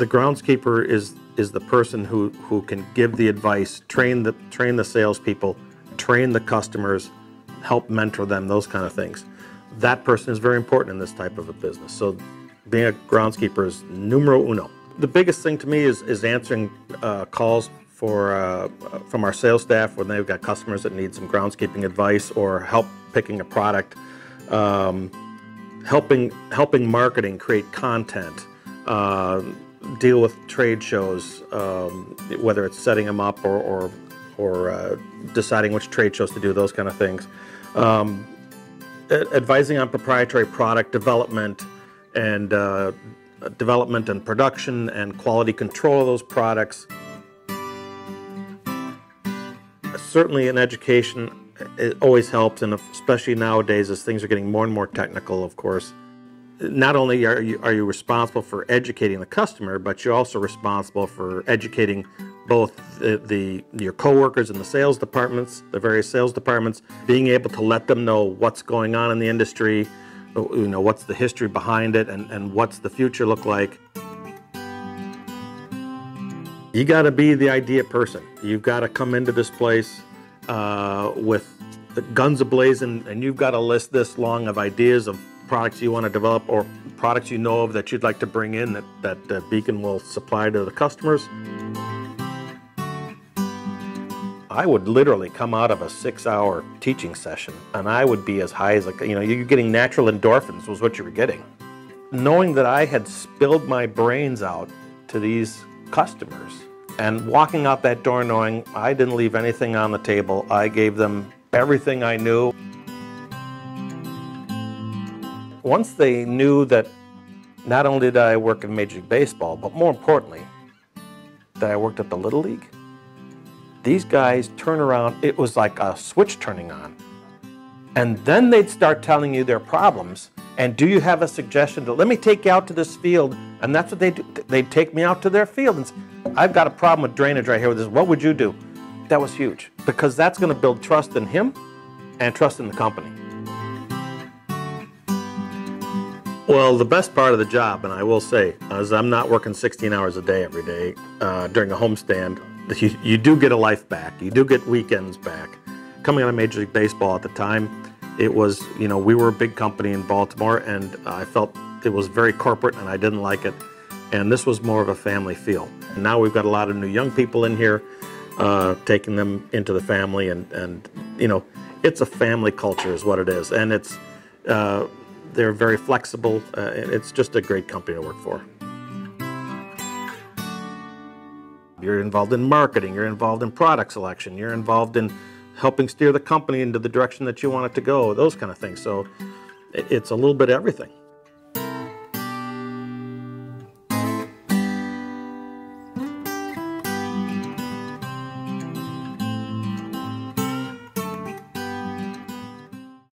the groundskeeper is the person who can give the advice, train the salespeople, train the customers, help mentor them, those kind of things. That person is very important in this type of a business. So being a groundskeeper is numero uno. The biggest thing to me is answering calls from our sales staff when they've got customers that need some groundskeeping advice or help picking a product, helping marketing create content, deal with trade shows, whether it's setting them up or deciding which trade shows to do, those kind of things. Advising on proprietary product development and production and quality control of those products. Certainly an education, it always helps, and especially nowadays as things are getting more and more technical, of course. Not only are you responsible for educating the customer, but you're also responsible for educating both your coworkers in the sales departments, the various sales departments, being able to let them know what's going on in the industry, you know, what's the history behind it, and what's the future look like. You got to be the idea person. You've got to come into this place with the guns ablazing, and you've got a list this long of ideas of products you want to develop or products you know of that you'd like to bring in that Beacon will supply to the customers. I would literally come out of a 6-hour teaching session and I would be as high as, you know, you're getting natural endorphins was what you were getting. Knowing that I had spilled my brains out to these customers and walking out that door knowing I didn't leave anything on the table, I gave them everything I knew. Once they knew that not only did I work in Major League Baseball, but more importantly, that I worked at the Little League, these guys turn around, it was like a switch turning on. And then they'd start telling you their problems, and do you have a suggestion to, let me take you out to this field, and that's what they do. They'd take me out to their field and say, I've got a problem with drainage right here with this, what would you do? That was huge, because that's going to build trust in him and trust in the company. Well, the best part of the job, and I will say, is I'm not working 16 hours a day every day during a homestand. You do get a life back. You do get weekends back. Coming out of Major League Baseball at the time, it was, you know, we were a big company in Baltimore, and I felt it was very corporate, and I didn't like it. And this was more of a family feel. And now we've got a lot of new young people in here, taking them into the family, and you know, it's a family culture is what it is, and it's. They're very flexible. It's just a great company to work for. You're involved in marketing, you're involved in product selection, you're involved in helping steer the company into the direction that you want it to go, those kind of things. So it's a little bit of everything.